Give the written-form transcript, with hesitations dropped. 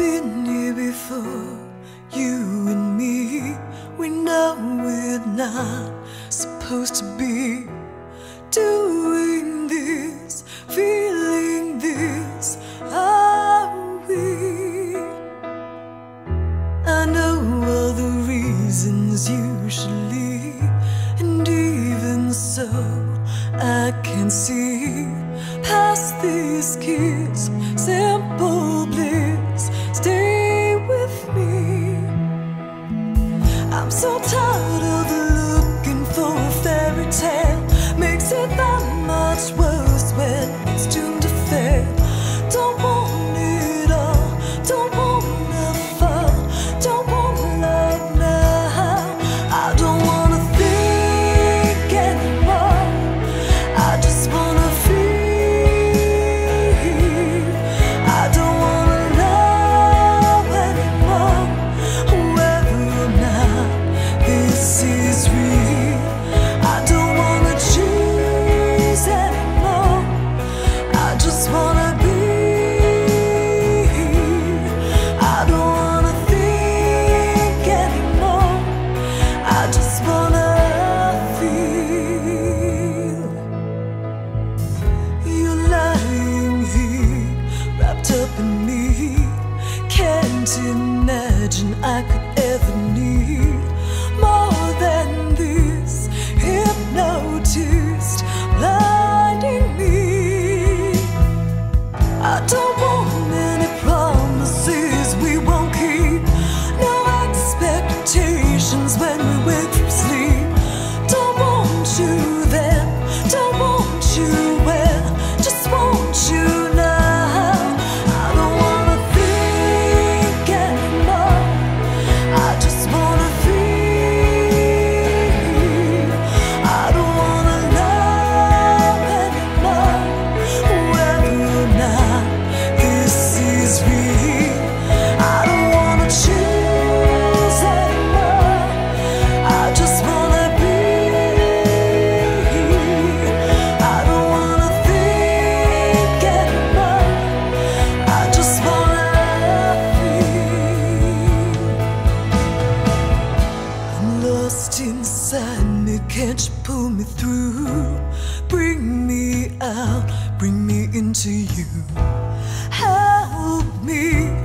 been here before, you and me. We know we're not supposed to be doing this, feeling this, are we? I know all the reasons you should leave, and even so I can see past this kiss, simple bliss. Stay with me. I'm so tired of looking for a fairy tale. Makes it that much worse when it's doomed to fail. Don't want it all. Don't wanna fall. Don't want love now. I don't wanna think anymore. I just wanna. Imagine I could ever need more than this hypnotist blinding me. I don't want any promises we won't keep, no expectations when we wake from sleep. Don't want you then, don't want you well, just want you. Inside me, can't you pull me through? Bring me out, bring me into you. Help me.